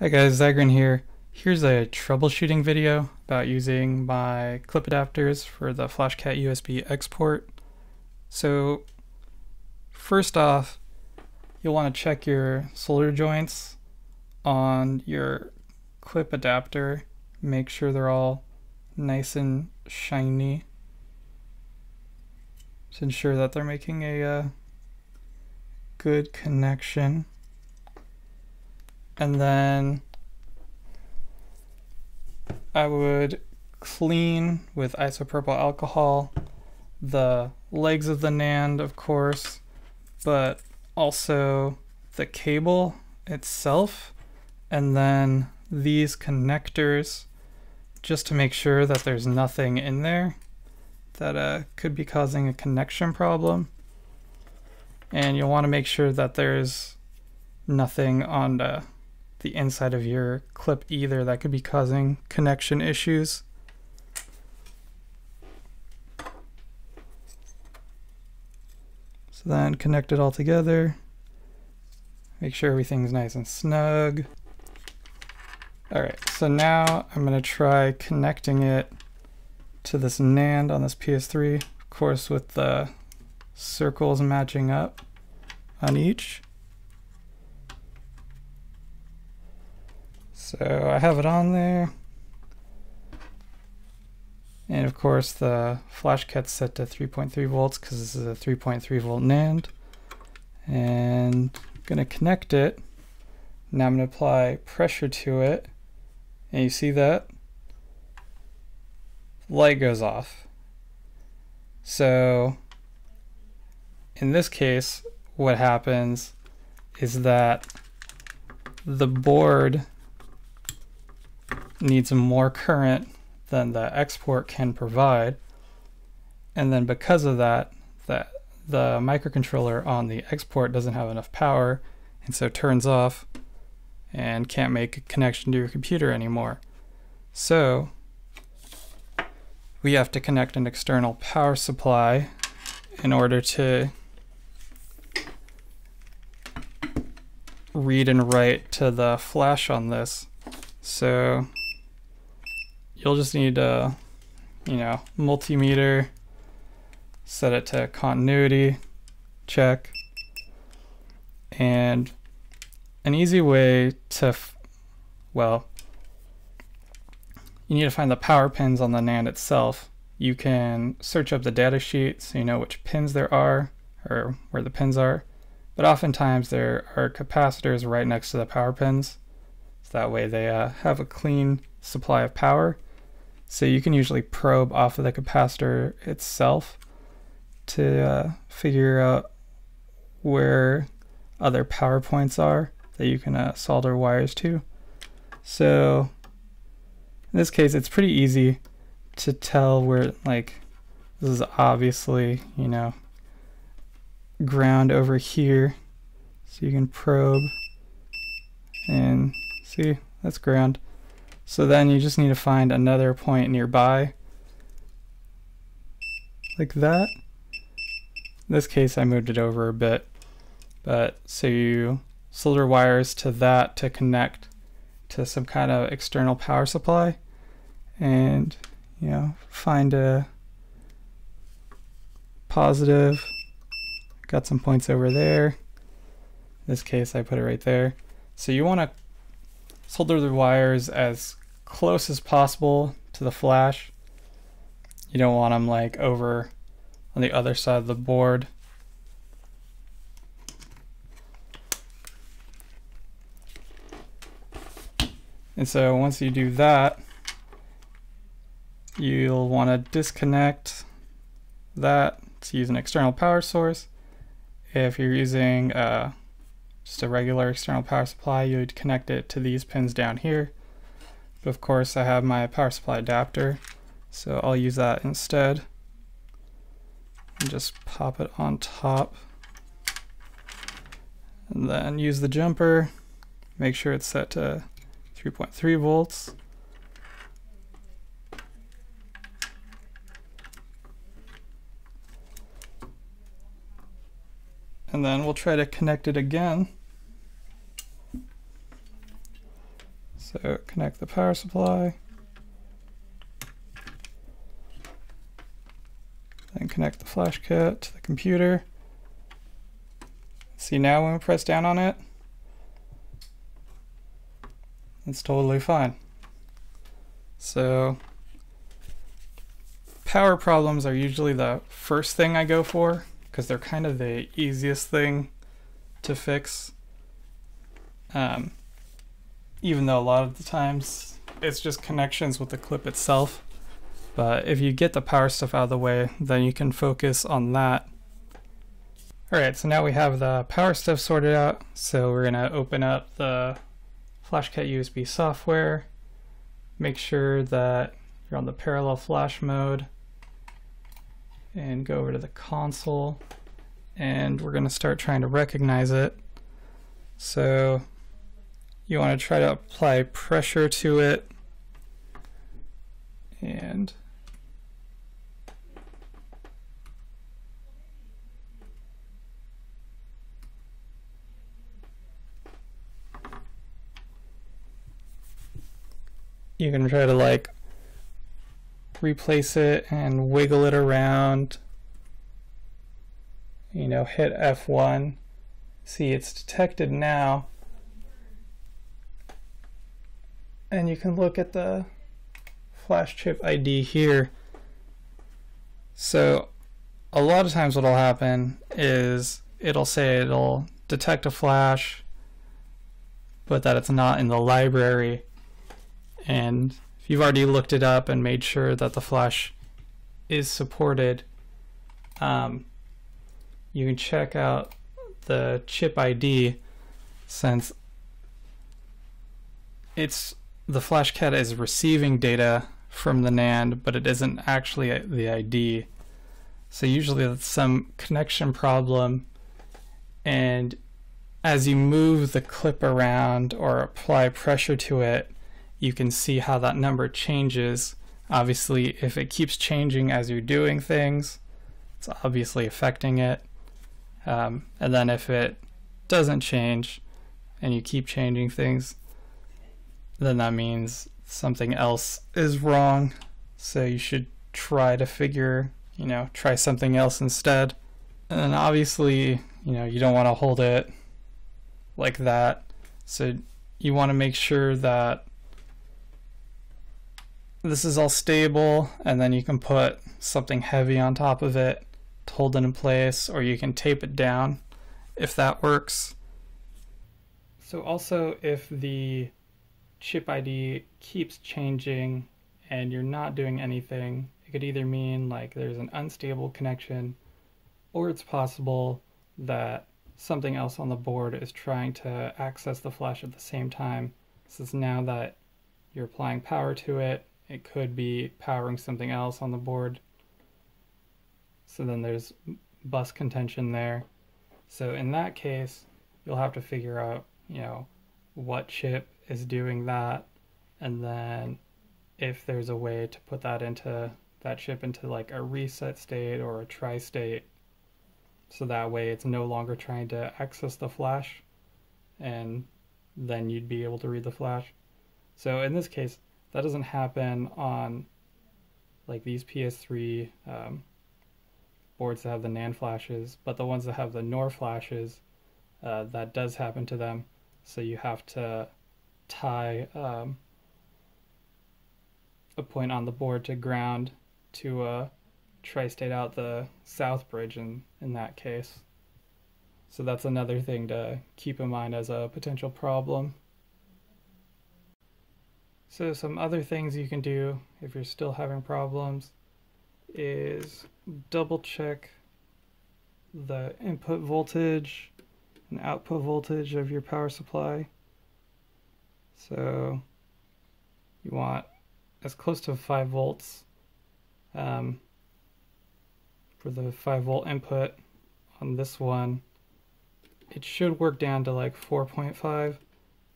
Hi guys, Zeigren here. Here's a troubleshooting video about using my clip adapters for the FlashcatUSB xPort. So first off, you'll want to check your solder joints on your clip adapter. Make sure they're all nice and shiny to ensure that they're making a good connection. And then I would clean with isopropyl alcohol the legs of the NAND, of course, but also the cable itself, and then these connectors, just to make sure that there's nothing in there that could be causing a connection problem. And you'll want to make sure that there's nothing on the inside of your clip either that could be causing connection issues. So then connect it all together. Make sure everything's nice and snug. All right, so now I'm gonna try connecting it to this NAND on this PS3, of course with the circles matching up on each. So I have it on there, and of course the flash cat's set to 3.3 volts because this is a 3.3 volt NAND, and I'm going to connect it. Now I'm going to apply pressure to it, and you see that light goes off. So in this case, what happens is that the board needs more current than the xPort can provide, and then because of that, the microcontroller on the xPort doesn't have enough power, and so turns off and can't make a connection to your computer anymore. So we have to connect an external power supply in order to read and write to the flash on this. So you'll just need a, multimeter, set it to continuity, check. And an easy way to, you need to find the power pins on the NAND itself. You can search up the data sheet so you know which pins there are or where the pins are. But oftentimes there are capacitors right next to the power pins. So that way they have a clean supply of power. So you can usually probe off of the capacitor itself to figure out where other power points are that you can solder wires to. So in this case, it's pretty easy to tell where, this is obviously, ground over here. So you can probe and see, that's ground. So then you just need to find another point nearby, like that. In this case, I moved it over a bit, but so you solder wires to that to connect to some kind of external power supply, and find a positive. Got some points over there. In this case, I put it right there. So you want to solder the wires as close as possible to the flash. You don't want them over on the other side of the board. And so once you do that, you'll want to disconnect that to use an external power source. If you're using just a regular external power supply, you would connect it to these pins down here. But of course I have my power supply adapter, so I'll use that instead. And just pop it on top. And then use the jumper. Make sure it's set to 3.3 volts. And then we'll try to connect it again. So connect the power supply, then connect the FlashCat to the computer. See, now when we press down on it, it's totally fine. So power problems are usually the first thing I go for because they're kind of the easiest thing to fix. Even though a lot of the times it's just connections with the clip itself. But if you get the power stuff out of the way, then you can focus on that. Alright, so now we have the power stuff sorted out. So we're going to open up the FlashcatUSB software. Make sure that you're on the parallel flash mode. And go over to the console. And we're going to start trying to recognize it. So you want to try to apply pressure to it, and you can try to like replace it and wiggle it around, you know, hit F1. See, it's detected now. And you can look at the flash chip ID here. So a lot of times what'll happen is it'll say it'll detect a flash, but that it's not in the library. And if you've already looked it up and made sure that the flash is supported, you can check out the chip ID, since it's the FlashCat is receiving data from the NAND, but it isn't actually the ID. So usually that's some connection problem. And as you move the clip around or apply pressure to it, you can see how that number changes. Obviously, if it keeps changing as you're doing things, it's obviously affecting it. And then if it doesn't change and you keep changing things, then that means something else is wrong. So you should try to figure, you know, try something else instead. And obviously, you know, you don't want to hold it like that. So you want to make sure that this is all stable, and then you can put something heavy on top of it to hold it in place, or you can tape it down if that works. So also, if the chip ID keeps changing and you're not doing anything, it could either mean like there's an unstable connection, or it's possible that something else on the board is trying to access the flash at the same time. Since now that you're applying power to it, it could be powering something else on the board. So then there's bus contention there. So in that case, you'll have to figure out, you know, what chip is doing that, and then if there's a way to put that into that chip into like a reset state or a try state, so that way it's no longer trying to access the flash, and then you'd be able to read the flash. So in this case, that doesn't happen on like these PS3 boards that have the NAND flashes, but the ones that have the NOR flashes, that does happen to them. So you have to tie a point on the board to ground to tri-state out the south bridge in that case. So that's another thing to keep in mind as a potential problem. So some other things you can do if you're still having problems is double check the input voltage and output voltage of your power supply. So you want as close to 5 volts for the 5 volt input. On this one, it should work down to like 4.5,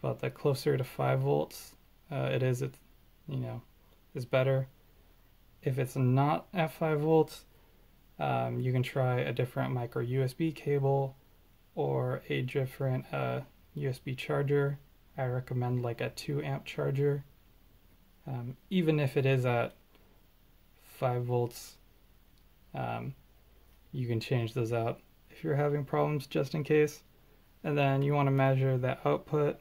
but the closer to 5 volts it is, you know, is better. If it's not at 5 volts, you can try a different micro USB cable or a different USB charger. I recommend like a 2 amp charger. Even if it is at 5 volts, you can change those out if you're having problems, just in case. And then you want to measure the output.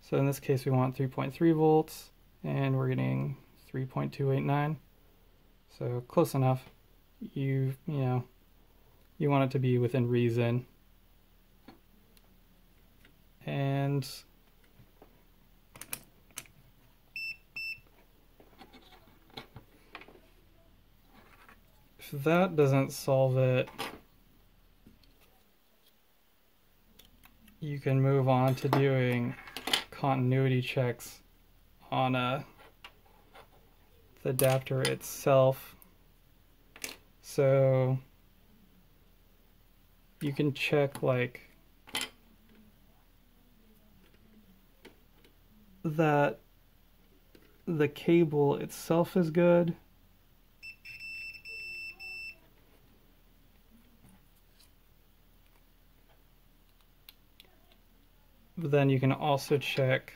So in this case we want 3.3 volts and we're getting 3.289, so close enough. You know, you want it to be within reason. And if that doesn't solve it, you can move on to doing continuity checks on the adapter itself. So you can check like that the cable itself is good. But then you can also check,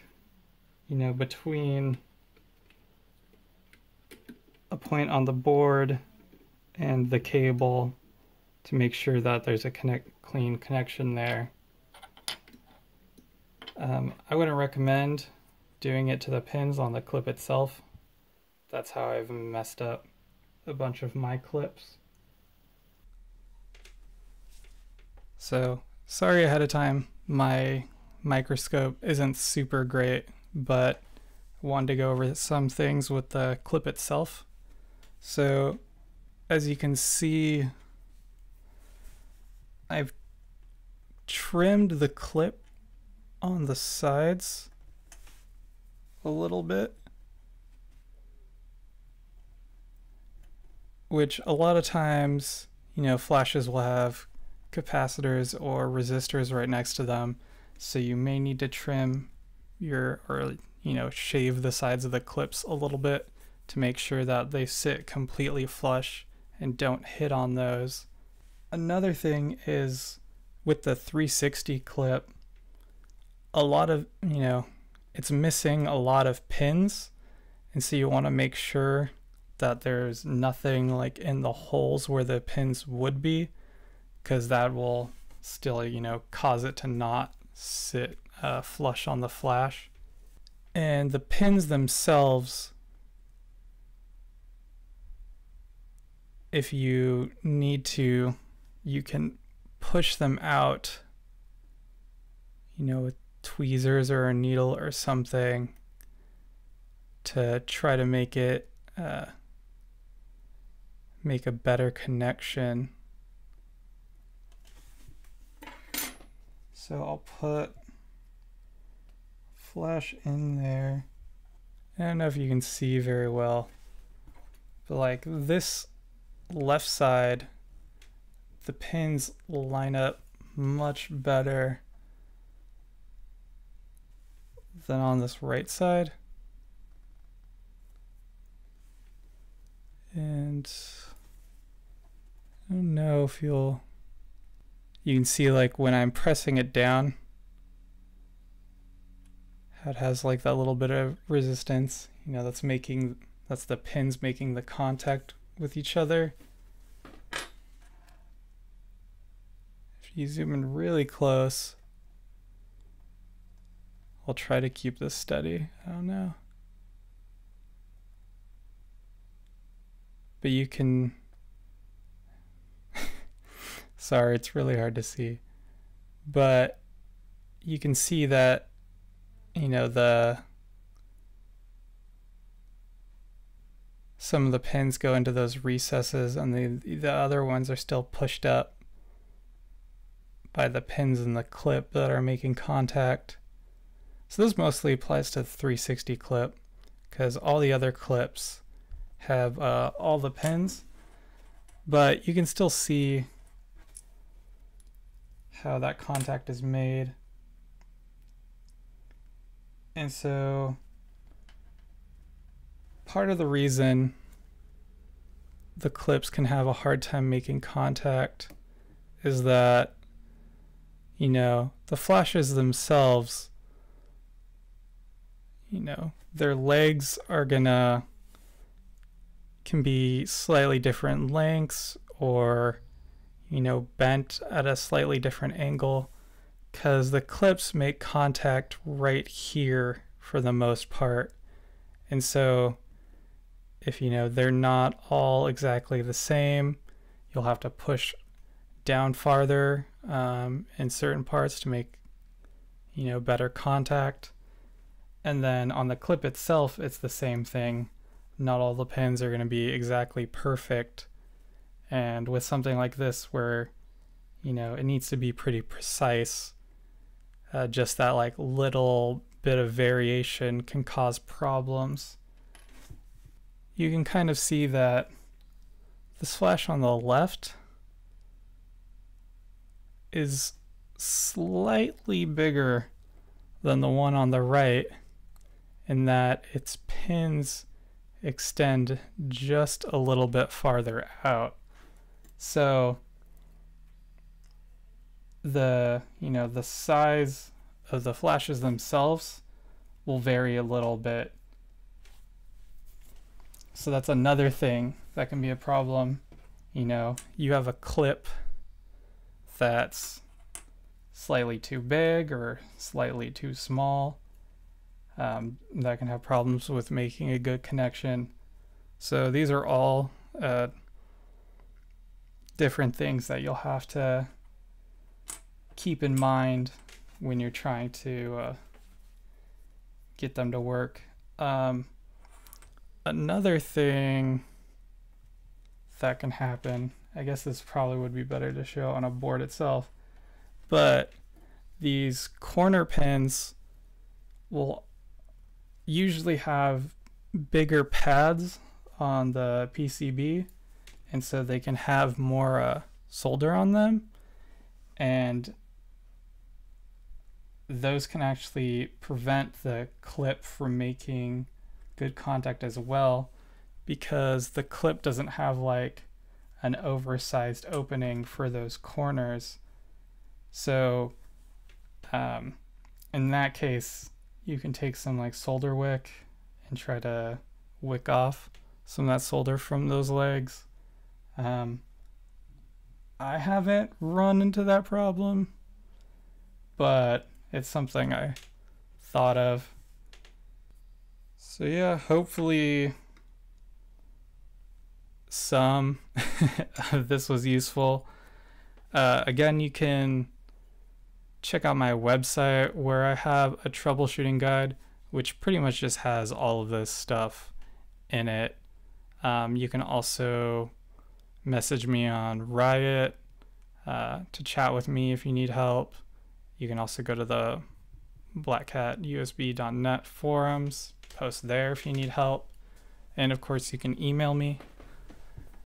you know, between a point on the board and the cable to make sure that there's a clean connection there. I wouldn't recommend doing it to the pins on the clip itself. That's how I've messed up a bunch of my clips. So, sorry ahead of time, my microscope isn't super great, but wanted to go over some things with the clip itself. So as you can see, I've trimmed the clip on the sides a little bit, which a lot of times, you know, flashes will have capacitors or resistors right next to them. So you may need to trim your, or, you know, shave the sides of the clips a little bit to make sure that they sit completely flush and don't hit on those. Another thing is with the 360 clip, a lot of, you know, it's missing a lot of pins. And so you want to make sure that there's nothing like in the holes where the pins would be, because that will still, you know, cause it to not sit flush on the flash. And the pins themselves, if you need to, you can push them out, you know, with tweezers or a needle or something to try to make it make a better connection. So I'll put flash in there. I don't know if you can see very well, but like this left side, the pins line up much better than on this right side. And I don't know if you can see like when I'm pressing it down, how it has like that little bit of resistance, you know, that's the pins making the contact with each other. If you zoom in really close, I'll try to keep this steady. I don't know. But you can, sorry, it's really hard to see, but you can see that, you know, some of the pins go into those recesses and the other ones are still pushed up by the pins in the clip that are making contact. So this mostly applies to the 360 clip, because all the other clips have all the pins, but you can still see how that contact is made. And so part of the reason the clips can have a hard time making contact is that, you know, the flashes themselves you know, their legs are gonna, can be slightly different lengths or, you know, bent at a slightly different angle, because the clips make contact right here for the most part. And so if, you know, they're not all exactly the same, you'll have to push down farther in certain parts to make, you know, better contact. And then on the clip itself, it's the same thing. Not all the pins are going to be exactly perfect. And with something like this where, you know, it needs to be pretty precise, just that like little bit of variation can cause problems. You can kind of see that this flash on the left is slightly bigger than the one on the right, in that its pins extend just a little bit farther out. So the, you know, the size of the flashes themselves will vary a little bit. So that's another thing that can be a problem. You know, you have a clip that's slightly too big or slightly too small. That can have problems with making a good connection. So these are all different things that you'll have to keep in mind when you're trying to get them to work. Another thing that can happen, I guess this probably would be better to show on a board itself, but these corner pins will usually have bigger pads on the PCB, and so they can have more solder on them, and those can actually prevent the clip from making good contact as well, because the clip doesn't have like an oversized opening for those corners. So in that case, you can take some like solder wick and try to wick off some of that solder from those legs. I haven't run into that problem, but it's something I thought of. So yeah, hopefully some of this was useful. Again, you can check out my website where I have a troubleshooting guide, which pretty much just has all of this stuff in it. You can also message me on Riot to chat with me if you need help. You can also go to the BlackcatUSB.net forums, post there if you need help. And of course you can email me